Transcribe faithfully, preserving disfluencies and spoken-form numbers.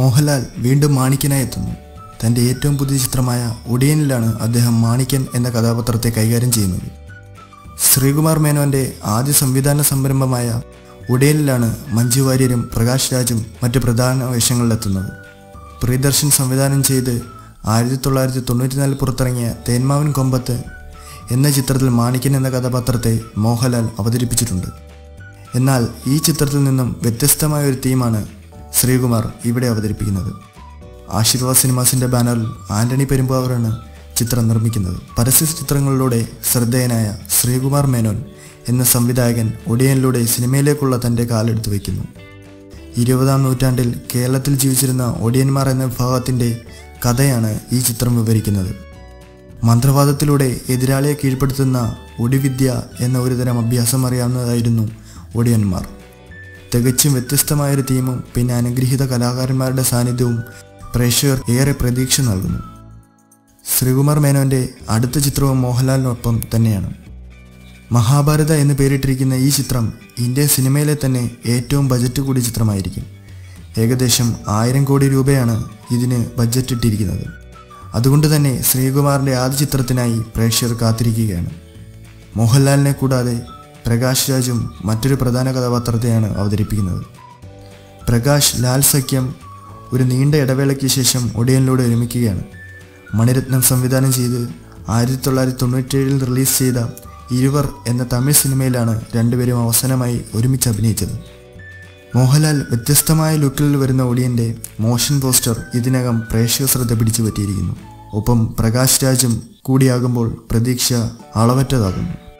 മോഹൻലാൽ വീണ്ടും മാണിക്യനായി എത്തുന്നു. തൻ്റെ ഏറ്റവും പുതിയ ചിത്രമായ ഒടിയനിലാണ് അദ്ദേഹം മാണിക്യൻ എന്ന കഥാപാത്രത്തെ കൈകാര്യം ചെയ്യുന്നത്. ശ്രീകുമാർ മേനോൻ്റെ ആദ്യ സംവിധാന സംരംഭമായ ഒടിയനിലാണ് മഞ്ജു വാര്യരും പ്രകാശ് രാജും മറ്റ് പ്രധാന വേഷങ്ങളിലെത്തുന്നത്. പ്രിയദർശൻ സംവിധാനം ചെയ്ത് ആയിരത്തി തൊള്ളായിരത്തി തൊണ്ണൂറ്റിനാലിൽ പുറത്തിറങ്ങിയ തേന്മാവിൻ കൊമ്പത്ത് എന്ന ചിത്രത്തിൽ മാണിക്യൻ എന്ന കഥാപാത്രത്തെ മോഹൻലാൽ അവതരിപ്പിച്ചിട്ടുണ്ട്. എന്നാൽ ഈ ചിത്രത്തിൽ നിന്നും വ്യത്യസ്തമായ ഒരു തീമാണ് ശ്രീകുമാർ ഇവിടെ അവതരിപ്പിക്കുന്നത്. ആശീർവാദ് സിനിമാസിൻ്റെ ബാനറിൽ ആൻ്റണി പെരുമ്പാവൂരാണ് ചിത്രം നിർമ്മിക്കുന്നത്. പരസ്യ ചിത്രങ്ങളിലൂടെ ശ്രദ്ധേയനായ ശ്രീകുമാർ മേനോൻ എന്ന സംവിധായകൻ ഒടിയനിലൂടെ സിനിമയിലേക്കുള്ള തൻ്റെ കാലെടുത്തു വയ്ക്കുന്നു. ഇരുപതാം നൂറ്റാണ്ടിൽ കേരളത്തിൽ ജീവിച്ചിരുന്ന ഒടിയന്മാർ എന്ന വിഭാഗത്തിൻ്റെ കഥയാണ് ഈ ചിത്രം വിവരിക്കുന്നത്. മന്ത്രവാദത്തിലൂടെ എതിരാളിയെ കീഴ്പ്പെടുത്തുന്ന ഒടിവിദ്യ എന്ന ഒരുതരം അഭ്യാസം അറിയാവുന്നതായിരുന്നു ഒടിയന്മാർ. തികച്ചും വ്യത്യസ്തമായൊരു തീമും പിന്നെ അനുഗ്രഹീത കലാകാരന്മാരുടെ സാന്നിധ്യവും പ്രേക്ഷകർ ഏറെ പ്രതീക്ഷ നൽകുന്നു. ശ്രീകുമാർ മേനോൻ്റെ അടുത്ത ചിത്രവും മോഹൻലാലിനൊപ്പം തന്നെയാണ്. മഹാഭാരത എന്ന് പേരിട്ടിരിക്കുന്ന ഈ ചിത്രം ഇന്ത്യൻ സിനിമയിലെ തന്നെ ഏറ്റവും ബജറ്റ് കൂടിയ ചിത്രമായിരിക്കും. ഏകദേശം ആയിരം കോടി രൂപയാണ് ഇതിന് ബജറ്റ് ഇട്ടിരിക്കുന്നത്. അതുകൊണ്ട് തന്നെ ശ്രീകുമാറിൻ്റെ ആദ്യ ചിത്രത്തിനായി പ്രേക്ഷകർ കാത്തിരിക്കുകയാണ്. മോഹൻലാലിനെ കൂടാതെ പ്രകാശ് രാജും മറ്റൊരു പ്രധാന കഥാപാത്രത്തെയാണ് അവതരിപ്പിക്കുന്നത്. പ്രകാശ് ലാൽ സഖ്യം ഒരു നീണ്ട ഇടവേളയ്ക്ക് ശേഷം ഒടിയനിലൂടെ ഒരുമിക്കുകയാണ്. മണിരത്നം സംവിധാനം ചെയ്ത് ആയിരത്തി തൊള്ളായിരത്തി തൊണ്ണൂറ്റേഴിൽ റിലീസ് ചെയ്ത ഇരുവർ എന്ന തമിഴ് സിനിമയിലാണ് രണ്ടുപേരും അവസാനമായി ഒരുമിച്ച് അഭിനയിച്ചത്. മോഹൻലാൽ വ്യത്യസ്തമായ ലുക്കിൽ വരുന്ന ഒടിയൻ്റെ മോഷൻ പോസ്റ്റർ ഇതിനകം പ്രേക്ഷക ശ്രദ്ധ പിടിച്ചു പറ്റിയിരിക്കുന്നു. ഒപ്പം പ്രകാശ് രാജും കൂടിയാകുമ്പോൾ പ്രതീക്ഷ അളവറ്റതാകുന്നു.